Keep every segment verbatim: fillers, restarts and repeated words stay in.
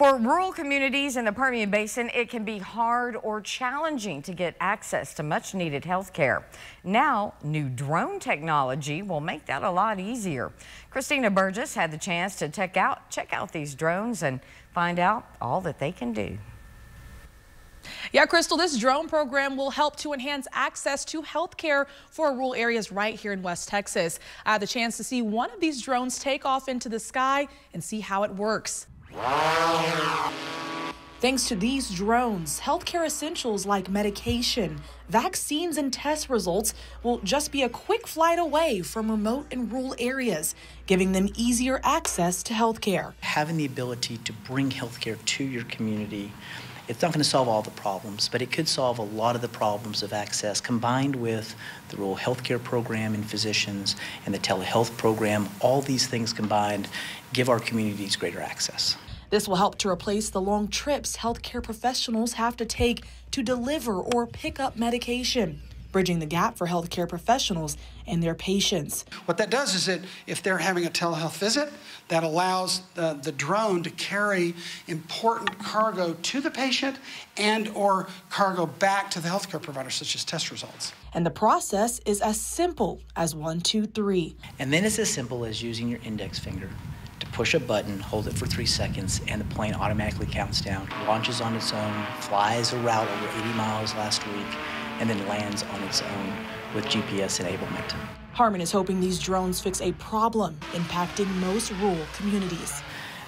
For rural communities in the Permian Basin, it can be hard or challenging to get access to much needed health care. Now, new drone technology will make that a lot easier. Christina Burgess had the chance to check out, check out these drones and find out all that they can do. Yeah, Crystal, this drone program will help to enhance access to health care for rural areas right here in West Texas. I had the chance to see one of these drones take off into the sky and see how it works. Thanks to these drones, healthcare essentials like medication, vaccines, and test results will just be a quick flight away from remote and rural areas, giving them easier access to healthcare. Having the ability to bring healthcare to your community, it's not going to solve all the problems, but it could solve a lot of the problems of access, combined with the rural healthcare program and physicians and the telehealth program. All these things combined give our communities greater access. This will help to replace the long trips healthcare professionals have to take to deliver or pick up medication, bridging the gap for healthcare professionals and their patients. What that does is that if they're having a telehealth visit, that allows the, the drone to carry important cargo to the patient and or cargo back to the healthcare provider, such as test results. And the process is as simple as one, two, three. And then it's as simple as using your index finger to push a button, hold it for three seconds, and the plane automatically counts down, launches on its own, flies a route over eighty miles last week, and then lands on its own with G P S enablement. Harmon is hoping these drones fix a problem impacting most rural communities.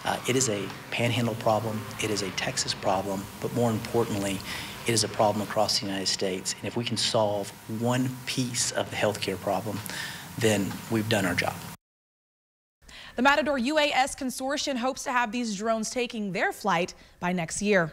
Uh, it is a panhandle problem, it is a Texas problem, but more importantly, it is a problem across the United States. And if we can solve one piece of the healthcare problem, then we've done our job. The Matador U A S Consortium hopes to have these drones taking their flight by next year.